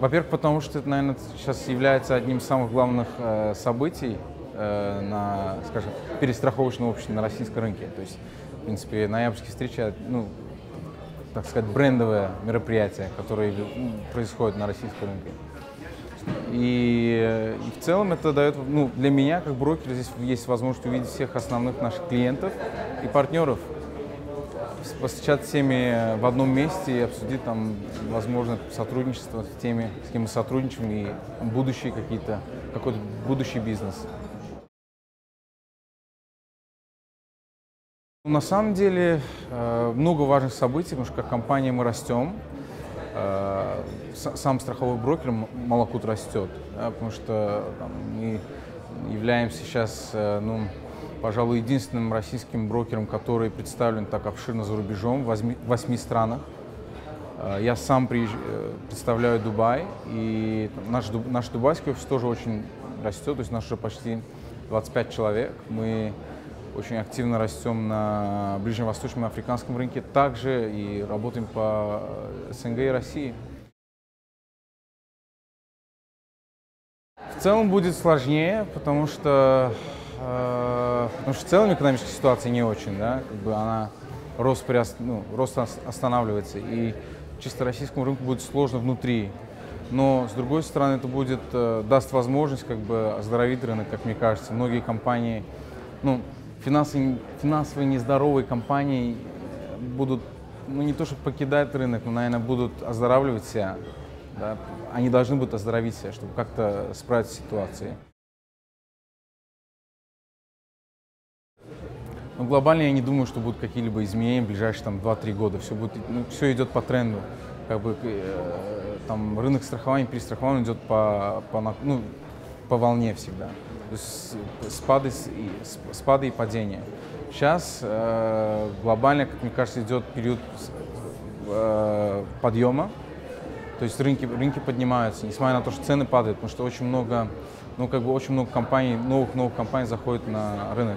Во-первых, потому что это, наверное, сейчас является одним из самых главных событий на, скажем, перестраховочном обществе на российском рынке. То есть, в принципе, ноябрьские встречи, ну, так сказать, брендовое мероприятие, которое происходит на российском рынке. И в целом это дает, ну, для меня, как брокера, здесь есть возможность увидеть всех основных наших клиентов и партнеров, посещать всеми в одном месте и обсудить там возможное сотрудничество с теми, с кем мы сотрудничаем, и будущие какой-то будущий бизнес. На самом деле много важных событий, потому что как компания мы растем. Сам страховой брокер Малакут растет, да, потому что там, мы являемся сейчас, ну, пожалуй, единственным российским брокером, который представлен так обширно за рубежом, в 8 странах. Я сам представляю Дубай, и там, наш дубайский офис тоже очень растет, то есть нас уже почти 25 человек. Мы очень активно растем на ближневосточном и африканском рынке, также и работаем по СНГ и России. В целом будет сложнее, потому что в целом экономическая ситуация не очень, да, как бы она, рост останавливается, и чисто российскому рынку будет сложно внутри. Но, с другой стороны, это будет, даст возможность как бы оздоровить рынок, как мне кажется. Многие компании, ну, финансово нездоровые компании будут, ну, не то чтобы покидать рынок, но, наверное, будут оздоравливать себя. Да? Они должны будут оздоровить себя, чтобы как-то справиться с ситуацией. Но глобально я не думаю, что будут какие-либо изменения в ближайшие 2-3 года. Все идет по тренду. Как бы, там, рынок страхования, перестрахования идет по волне всегда. То есть спады и падения. Сейчас глобально, как мне кажется, идет период подъема. То есть рынки поднимаются, несмотря на то, что цены падают, потому что очень много компаний, новых компаний заходит на рынок.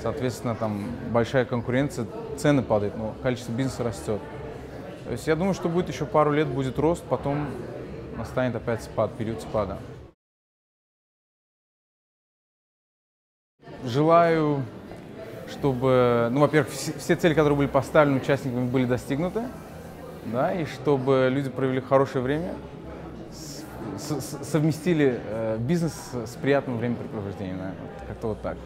Соответственно, там большая конкуренция, цены падают, но количество бизнеса растет. То есть я думаю, что будет еще пару лет будет рост, потом настанет опять спад, период спада. Желаю, чтобы, ну, во-первых, все цели, которые были поставлены участниками, были достигнуты, да, и чтобы люди провели хорошее время, совместили бизнес с приятным времяпрепровождением, наверное, как-то вот так.